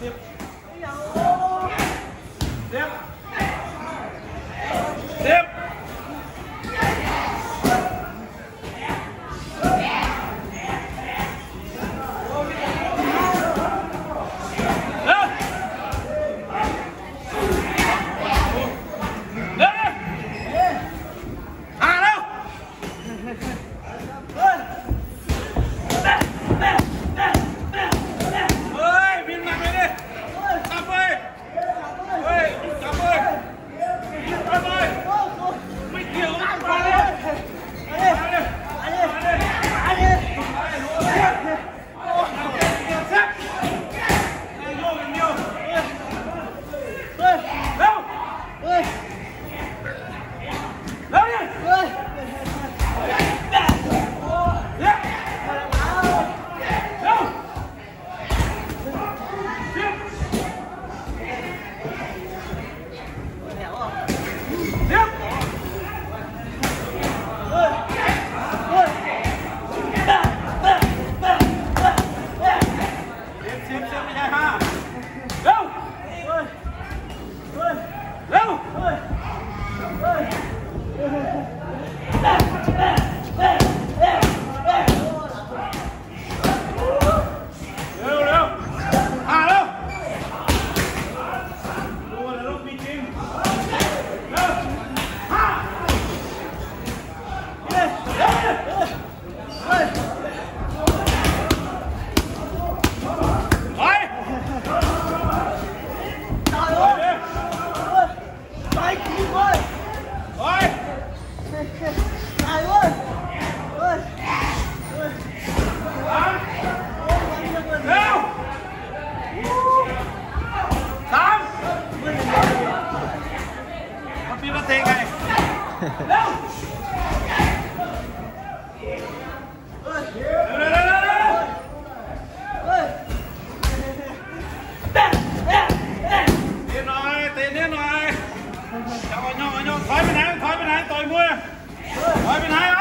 Thôi bên này, thôi bên này, tôi mua. Thôi bên này.